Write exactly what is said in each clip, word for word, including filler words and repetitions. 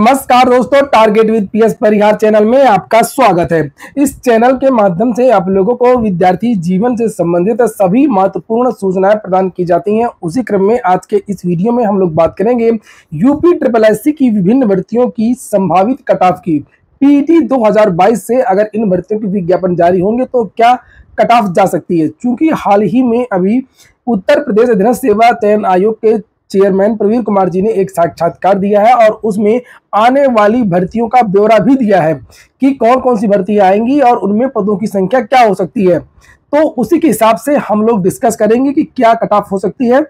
नमस्कार दोस्तों, target with PS Parihar channel में आपका स्वागत है। इस चैनल के माध्यम से आप लोगों को विद्यार्थी जीवन से संबंधित सभी महत्वपूर्ण सूचनाएं प्रदान की जाती हैं। उसी क्रम में आज के इस वीडियो में हम लोग बात करेंगे यूपी ट्रिपल एस सी की विभिन्न भर्तियों की संभावित कट ऑफ की। पीईटी दो हज़ार बाईस से अगर इन भर्तियों के विज्ञापन जारी होंगे तो क्या कट ऑफ जा सकती है, चूंकि हाल ही में अभी उत्तर प्रदेश अधीनस्थ सेवा चयन आयोग के चेयरमैन प्रवीर कुमार जी ने एक साक्षात्कार दिया है और उसमें आने वाली भर्तियों का ब्यौरा भी दिया है कि कौन कौन सी भर्तियां आएंगी और उनमें पदों की संख्या क्या हो सकती है। तो उसी के हिसाब से हम लोग डिस्कस करेंगे कि क्या कट ऑफ हो सकती है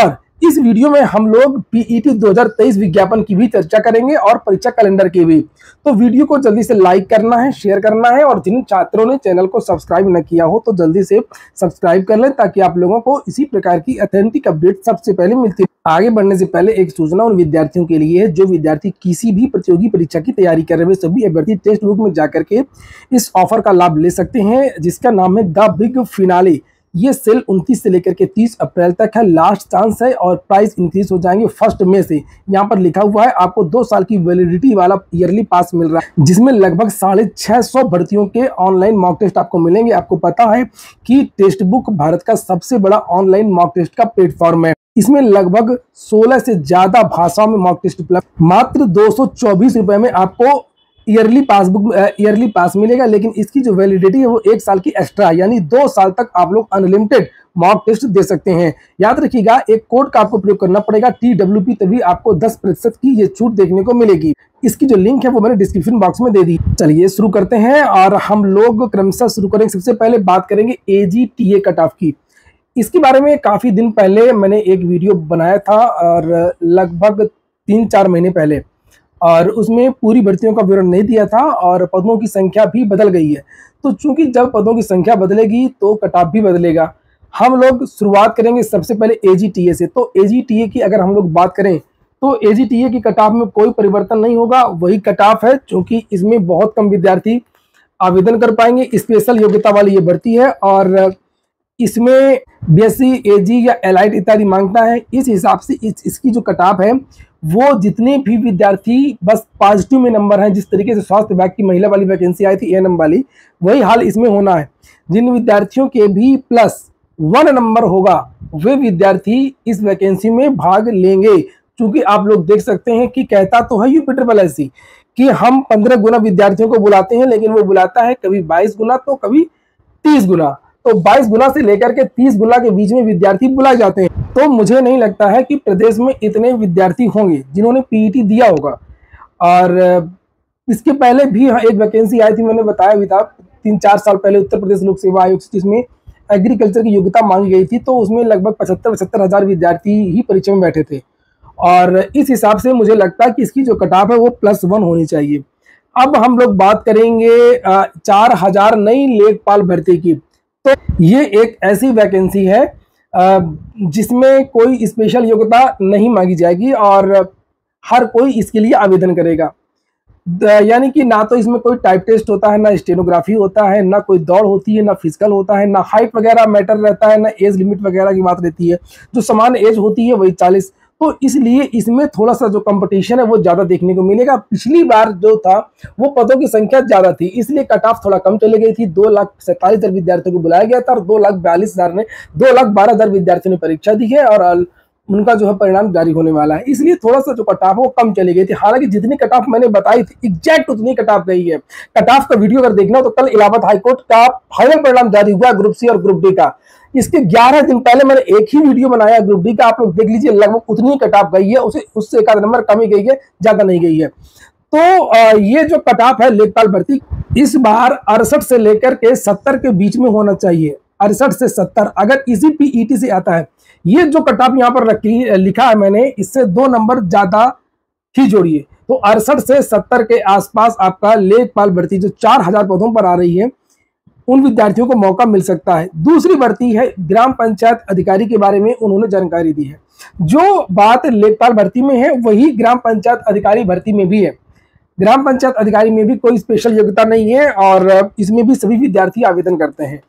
और इस वीडियो में हम लोग पीईटी दो हज़ार तेईस विज्ञापन की भी चर्चा करेंगे और परीक्षा कैलेंडर की भी। तो वीडियो को जल्दी से लाइक करना है, शेयर करना है और जिन छात्रों ने चैनल को सब्सक्राइब न किया हो तो जल्दी से सब्सक्राइब कर लें ताकि आप लोगों को इसी प्रकार की ऑथेंटिक अपडेट सबसे पहले मिलती है। आगे बढ़ने से पहले एक सूचना उन विद्यार्थियों के लिए है जो विद्यार्थी किसी भी प्रतियोगी परीक्षा की तैयारी कर रहे हैं। सभी अभ्यर्थी टेस्ट बुक में जाकर के इस ऑफर का लाभ ले सकते हैं जिसका नाम है द बिग फिनाले। ये सेल उनतीस से लेकर के तीस अप्रैल तक है, लास्ट चांस है और प्राइस इंक्रीज हो जाएंगे फर्स्ट मई से। यहाँ पर लिखा हुआ है आपको दो साल की वैलिडिटी वाला ईयरली पास मिल रहा है जिसमें लगभग साढ़े छः सौ भर्तियों के ऑनलाइन मॉक टेस्ट आपको मिलेंगे। आपको पता है कि टेस्ट बुक भारत का सबसे बड़ा ऑनलाइन मॉक टेस्ट का प्लेटफॉर्म है। इसमें लगभग सोलह से ज्यादा भाषाओं में मॉक टेस्ट उपलब्ध। मात्र दो सौ चौबीस रुपये में आपको ईयरली पासबुक ईयरली पास मिलेगा, लेकिन इसकी जो वैलिडिटी है वो एक साल की एक्स्ट्रा, यानी दो साल तक आप लोग अनलिमिटेड मॉक टेस्ट दे सकते हैं। याद रखिएगा एक कोड का आपको प्रयोग करना पड़ेगा टी डब्ल्यू पी, तभी आपको दस प्रतिशत की ये छूट देखने को मिलेगी। इसकी जो लिंक है वो मैंने डिस्क्रिप्शन बॉक्स में दे दी। चलिए शुरू करते हैं और हम लोग क्रमशः शुरू करेंगे। सबसे पहले बात करेंगे A G T A cut off की। इसके बारे में काफ़ी दिन पहले मैंने एक वीडियो बनाया था और लगभग तीन चार महीने पहले, और उसमें पूरी भर्तियों का विवरण नहीं दिया था और पदों की संख्या भी बदल गई है। तो चूंकि जब पदों की संख्या बदलेगी तो कट ऑफ भी बदलेगा। हम लोग शुरुआत करेंगे सबसे पहले ए जी टी ए से। तो ए जी टी ए की अगर हम लोग बात करें तो ए जी टी ए की कट ऑफ में कोई परिवर्तन नहीं होगा, वही कट ऑफ है। चूँकि इसमें बहुत कम विद्यार्थी आवेदन कर पाएंगे, स्पेशल योग्यता वाली ये भर्ती है और इसमें बी एस सी ए जी या एलाइट इत्यादि मांगता है। इस हिसाब से इस, इसकी जो कट ऑफ है वो जितने भी विद्यार्थी बस पॉजिटिव में नंबर हैं, जिस तरीके से स्वास्थ्य विभाग की महिला वाली वैकेंसी आई थी ए एन एम वाली, वही हाल इसमें होना है। जिन विद्यार्थियों के भी प्लस वन नंबर होगा वे विद्यार्थी इस वैकेंसी में भाग लेंगे। चूँकि आप लोग देख सकते हैं कि कहता तो है यूपी ट्रिपल एस सी कि हम पंद्रह गुना विद्यार्थियों को बुलाते हैं, लेकिन वो बुलाता है कभी बाईस गुना तो कभी तीस गुना। तो बाईस गुना से लेकर के तीस गुना के बीच में विद्यार्थी बुलाए जाते हैं। तो मुझे नहीं लगता है कि प्रदेश में इतने विद्यार्थी होंगे जिन्होंने पीईटी दिया होगा। और इसके पहले भी एक वैकेंसी आई थी, मैंने बताया भी था तीन चार साल पहले, उत्तर प्रदेश लोक सेवा आयोग से, जिसमें एग्रीकल्चर की योग्यता मांगी गई थी। तो उसमें लगभग पचहत्तर पचहत्तर हज़ार विद्यार्थी ही परीक्षा में बैठे थे और इस हिसाब से मुझे लगता है कि इसकी जो कट ऑफ है वो प्लस वन होनी चाहिए। अब हम लोग बात करेंगे चार हज़ार नई लेखपाल भर्ती की। तो ये एक ऐसी वैकेंसी है जिसमें कोई स्पेशल योग्यता नहीं मांगी जाएगी और हर कोई इसके लिए आवेदन करेगा। यानी कि ना तो इसमें कोई टाइप टेस्ट होता है, ना स्टेनोग्राफी होता है, ना कोई दौड़ होती है, ना फिजिकल होता है, ना हाइट वगैरह मैटर रहता है, ना एज लिमिट वगैरह की बात रहती है। जो सामान्य एज होती है वही चालीस। तो इसलिए इसमें थोड़ा सा जो कंपटीशन है वो ज़्यादा देखने को मिलेगा। पिछली बार जो था वो पदों की संख्या ज़्यादा थी, इसलिए कट ऑफ थोड़ा कम चली गई थी। दो लाख सैंतालीस हज़ार विद्यार्थियों को बुलाया गया था और दो लाख बयालीस हज़ार ने दो लाख बारह हज़ार विद्यार्थियों ने परीक्षा दी है और उनका जो है परिणाम जारी होने वाला है। इसलिए थोड़ा सा जो कट ऑफ वो कम चली गई थी। हालांकि जितनी कट ऑफ मैंने बताई थी एग्जैक्ट उतनी कट ऑफ गई है। कट ऑफ का वीडियो अगर देखना हो तो कल इलाहाबाद हाईकोर्ट का फाइनल परिणाम जारी हुआ ग्रुप सी और ग्रुप डी का। इसके ग्यारह दिन पहले मैंने एक ही वीडियो बनाया ग्रुप डी का, आप लोग देख लीजिए, लगभग उतनी कट ऑफ गई है, उसे उससे एक आध नंबर कम ही गई है, ज्यादा नहीं गई है। तो ये जो कट ऑफ है लेखपाल भर्ती इस बार अड़सठ से लेकर के सत्तर के बीच में होना चाहिए, अड़सठ से सत्तर अगर इसी पीईटी से आता है। ये जो कट ऑफ यहाँ पर रखी लिखा है मैंने, इससे दो नंबर ज्यादा ही जोड़िए तो अड़सठ से सत्तर के आसपास आपका लेखपाल भर्ती जो चार हजार पदों पर आ रही है उन विद्यार्थियों को मौका मिल सकता है। दूसरी भर्ती है ग्राम पंचायत अधिकारी के बारे में उन्होंने जानकारी दी है। जो बात लेखपाल भर्ती में है वही ग्राम पंचायत अधिकारी भर्ती में भी है। ग्राम पंचायत अधिकारी में भी कोई स्पेशल योग्यता नहीं है और इसमें भी सभी विद्यार्थी आवेदन करते हैं।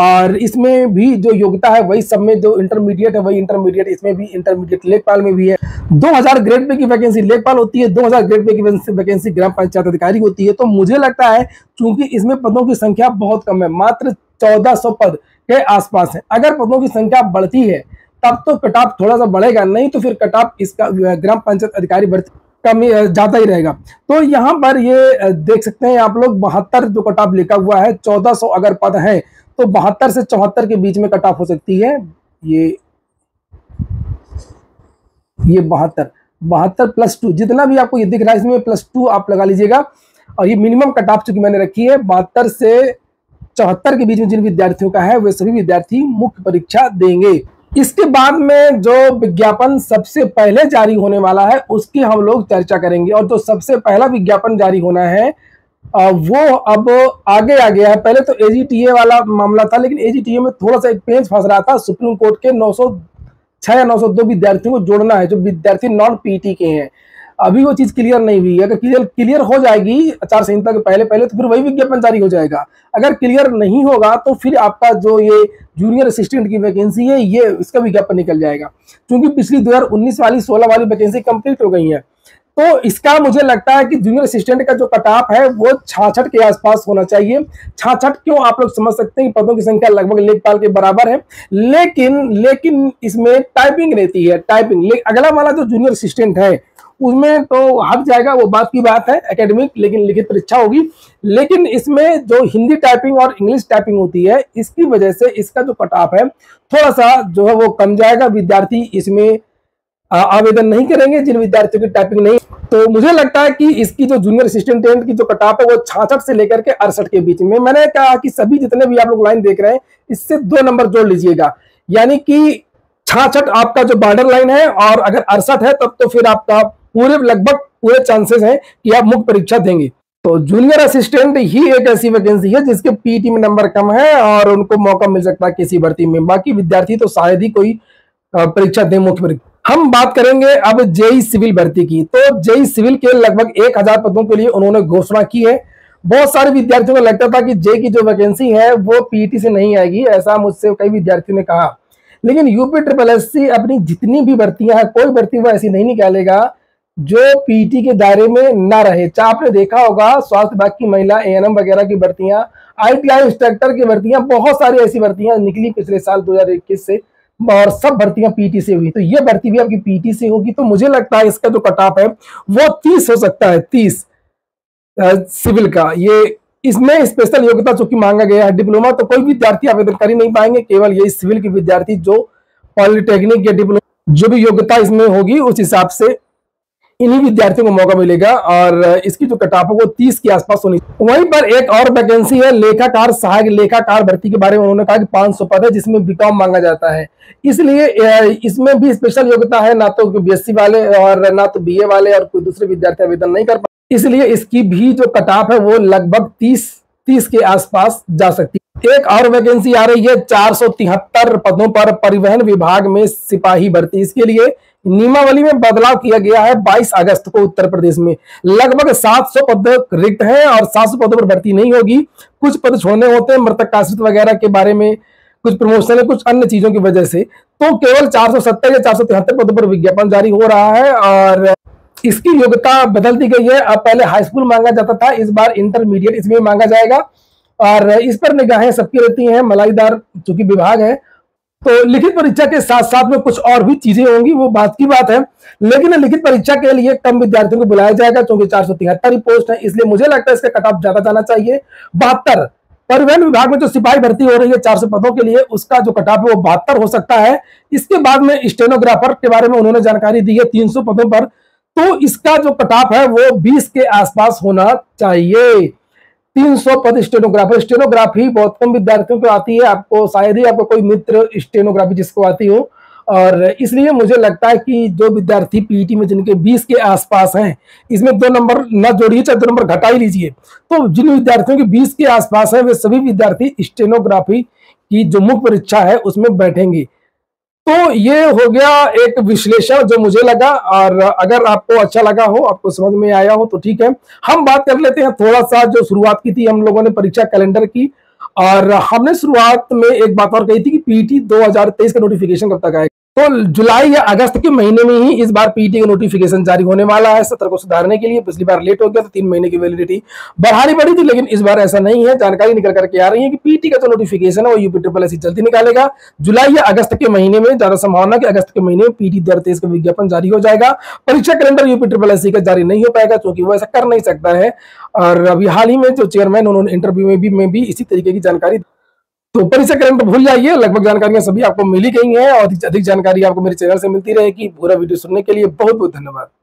और इसमें भी जो योग्यता है वही सब में, जो इंटरमीडिएट है वही इंटरमीडिएट, इसमें भी इंटरमीडिएट लेखपाल में भी है। दो हज़ार ग्रेड पे की वैकेंसी लेखपाल होती है, दो हज़ार ग्रेड पे की वैकेंसी ग्राम पंचायत अधिकारी होती है। तो मुझे लगता है चूंकि इसमें पदों की संख्या बहुत कम है, मात्र चौदह सौ पद के आसपास है। अगर पदों की संख्या बढ़ती है तब तो कट ऑफ थोड़ा सा बढ़ेगा, नहीं तो फिर कट ऑफ इसका ग्राम पंचायत अधिकारी बढ़ती कम जाता ही रहेगा। तो यहाँ पर ये देख सकते हैं आप लोग, बहत्तर जो कट ऑफ लिखा हुआ है, चौदह सौ अगर पद है तो बहत्तर से चौहत्तर के बीच में कट ऑफ हो सकती है। ये ये बहत्तर बहत्तर प्लस टू, जितना भी आपको ये दिख रहा है इसमें प्लस टू आप लगा लीजिएगा। और ये मिनिमम कट ऑफ चूंकि मैंने रखी है बहत्तर से चौहत्तर के बीच में जिन विद्यार्थियों का है वे सभी विद्यार्थी मुख्य परीक्षा देंगे। इसके बाद में जो विज्ञापन सबसे पहले जारी होने वाला है उसकी हम लोग चर्चा करेंगे। और जो सबसे पहला विज्ञापन जारी होना है वो अब आगे आ गया है। पहले तो एजीटीए वाला मामला था, लेकिन एजीटीए में थोड़ा सा एक पेंच फंस रहा था। सुप्रीम कोर्ट के नौ सौ छह या नौ सौ दो विद्यार्थियों को जोड़ना है जो विद्यार्थी नॉन पीटी के हैं। अभी वो चीज़ क्लियर नहीं हुई है। अगर क्लियर क्लियर हो जाएगी आचार संहिता के पहले पहले तो फिर वही विज्ञापन जारी हो जाएगा। अगर क्लियर नहीं होगा तो फिर आपका जो ये जूनियर असिस्टेंट की वैकेंसी है ये इसका विज्ञापन निकल जाएगा, क्योंकि पिछली दो हज़ार उन्नीस वाली सोलह वाली वैकेंसी कंप्लीट हो गई है। तो इसका मुझे लगता है कि जूनियर असिस्टेंट का जो कट ऑफ है वो छियासठ के आसपास होना चाहिए। छियासठ क्यों, आप लोग समझ सकते हैं कि पदों की संख्या लगभग लेखपाल के बराबर है, लेकिन लेकिन इसमें टाइपिंग रहती है। टाइपिंग अगला वाला जो जूनियर असिस्टेंट है उसमें तो हट जाएगा, वो बात की बात है, एकेडमिक लेकिन लिखित परीक्षा होगी। लेकिन इसमें जो हिंदी टाइपिंग और इंग्लिश टाइपिंग होती है इसकी वजह से इसका जो कट ऑफ है थोड़ा सा जो है वो कम जाएगा। विद्यार्थी इसमें आवेदन नहीं करेंगे जिन विद्यार्थियों की टाइपिंग नहीं। तो मुझे लगता है कि इसकी जो जूनियर असिस्टेंट की जो कट ऑफ है वो छियासठ से लेकर के अड़सठ के बीच में। मैंने कहा कि सभी जितने भी आप लोग लाइन देख रहे हैं इससे दो नंबर जोड़ लीजिएगा, यानी कि छियासठ आपका जो बॉर्डर लाइन है, और अगर अड़सठ है तब तो फिर आपका पूरे लगभग पूरे चांसेस हैं कि आप मुख्य परीक्षा देंगे। तो जूनियर असिस्टेंट ही एक ऐसी वैकेंसी है जिसके पीटी में नंबर कम है और उनको मौका मिल सकता है किसी भर्ती में। बाकी विद्यार्थी तो शायद ही कोई परीक्षा दे मुख्य परीक्षा। हम बात करेंगे अब जेई सिविल भर्ती की। तो जेई सिविल के लगभग एक हजार पदों के लिए उन्होंने घोषणा की है। बहुत सारे विद्यार्थियों को लगता था कि जेई की जो वैकेंसी है वो पीटी से नहीं आएगी, ऐसा मुझसे कई विद्यार्थियों ने कहा। लेकिन यूपी ट्रिपल एस सी अपनी जितनी भी भर्तियां हैं कोई भर्ती वह ऐसी नहीं निकालेगा जो पीटी के दायरे में ना रहे। चाहे आपने देखा होगा स्वास्थ्य विभाग की महिला एएनएम वगैरह की भर्तियां, आईटीआई इंस्ट्रक्टर की भर्तियां, बहुत सारी ऐसी भर्तियां निकली पिछले साल दो हज़ार इक्कीस से और सब भर्तियां पीटी से हुई। तो ये भर्ती भी आपकी पीटी से होगी। तो मुझे लगता है इसका जो कट ऑफ है वो तीस हो सकता है, तीस सिविल का। ये इसमें स्पेशल योग्यता चूंकि मांगा गया है डिप्लोमा, तो कोई विद्यार्थी आवेदन कर ही नहीं पाएंगे, केवल ये सिविल के विद्यार्थी जो पॉलिटेक्निक या डिप्लोमा जो भी योग्यता इसमें होगी उस हिसाब से इन्हीं विद्यार्थियों को मौका मिलेगा। और इसकी जो कट ऑफ है वो तीस के आसपास होनी। वहीं पर एक और वैकेंसी है लेखाकार सहायक लेखाकार भर्ती के बारे में उन्होंने कहा कि पाँच सौ पद है जिसमें बीकॉम मांगा जाता है, इसलिए इसमें भी स्पेशल योग्यता है, ना तो बीएससी वाले और ना तो बीए वाले और कोई दूसरे विद्यार्थी आवेदन नहीं कर पाए, इसलिए इसकी भी जो कट ऑफ है वो लगभग तीस तीस के आसपास जा सकती है। एक और वैकेंसी आ रही है चार सौ तिहत्तर पदों पर परिवहन विभाग में सिपाही भर्ती। इसके लिए नियमावली में बदलाव किया गया है बाईस अगस्त को। उत्तर प्रदेश में लगभग सात सौ पद रिक्त हैं और सात सौ पदों पर भर्ती नहीं होगी। कुछ पद छोड़ने होते हैं मृतकाश्रित वगैरह के बारे में, कुछ प्रमोशन है, कुछ अन्य चीजों की वजह से। तो केवल चार सौ सत्तर या चार सौ तिहत्तर पदों पर विज्ञापन जारी हो रहा है और इसकी योग्यता बदल दी गई है। अब पहले हाई स्कूल मांगा जाता था, इस बार इंटरमीडिएट इसमें मांगा जाएगा। और इस पर निगाहें सबकी रहती हैं, मलाईदार चूंकि विभाग है तो लिखित परीक्षा के साथ साथ में कुछ और भी चीजें होंगी, वो बात की बात है। लेकिन लिखित परीक्षा के लिए कम विद्यार्थियों को बुलाया जाएगा क्योंकि चार सौ तिहत्तर ही पोस्ट है, इसलिए मुझे लगता है इसका कट ऑफ ज्यादा जाना चाहिए बहत्तर। परिवहन विभाग में जो सिपाही भर्ती हो रही है चार सौ पदों के लिए उसका जो कट ऑफ है वो बहत्तर हो सकता है। इसके बाद में स्टेनोग्राफर के बारे में उन्होंने जानकारी दी है तीन सौ पदों पर, तो इसका जो कट ऑफ है वो बीस के आसपास होना चाहिए। तीन सौ पद स्टेनोग्राफर। स्टेनोग्राफी बहुत कम विद्यार्थियों को आती है, आपको शायद ही आपको कोई मित्र स्टेनोग्राफी जिसको आती हो। और इसलिए मुझे लगता है कि जो विद्यार्थी पीटी में जिनके बीस के आसपास हैं, इसमें दो नंबर न जोड़िए, चाहे दो नंबर घटा ही लीजिए, तो जिन विद्यार्थियों के बीस के आसपास है वे सभी विद्यार्थी स्टेनोग्राफी की जो मुख्य परीक्षा है उसमें बैठेंगे। तो ये हो गया एक विश्लेषण जो मुझे लगा, और अगर आपको अच्छा लगा हो, आपको समझ में आया हो तो ठीक है। हम बात कर लेते हैं थोड़ा सा जो शुरुआत की थी हम लोगों ने परीक्षा कैलेंडर की, और हमने शुरुआत में एक बात और कही थी कि पीटी दो हज़ार तेईस का नोटिफिकेशन कब तक आएगा, तो जुलाई या अगस्त के महीने में ही इस बार पीटी का नोटिफिकेशन जारी होने वाला है सत्र को सुधारने के लिए। पिछली बार लेट हो गया तो तीन महीने की वैलिडिटी बढ़ानी पड़ी थी, लेकिन इस बार ऐसा नहीं है। जानकारी निकल करके आ रही है कि पीटी का जो नोटिफिकेशन है वो यूपी ट्रिपल एस सी जल्दी निकालेगा, जुलाई या अगस्त के महीने में। ज्यादा संभावना कि अगस्त के महीने में पीटी दो हजार तेईस का विज्ञापन जारी हो जाएगा। परीक्षा calendar UP triple S C का जारी नहीं हो पाएगा क्योंकि वो ऐसा कर नहीं सकता है। और अभी हाल ही में जो चेयरमैन उन्होंने इंटरव्यू में भी में भी इसी तरीके की जानकारी, तो परीक्षा कैलेंडर भूल जाइए, लगभग जानकारियां सभी आपको मिली गई हैं। और अधिक जानकारी आपको मेरे चैनल से मिलती रहेगी। पूरा वीडियो सुनने के लिए बहुत बहुत धन्यवाद।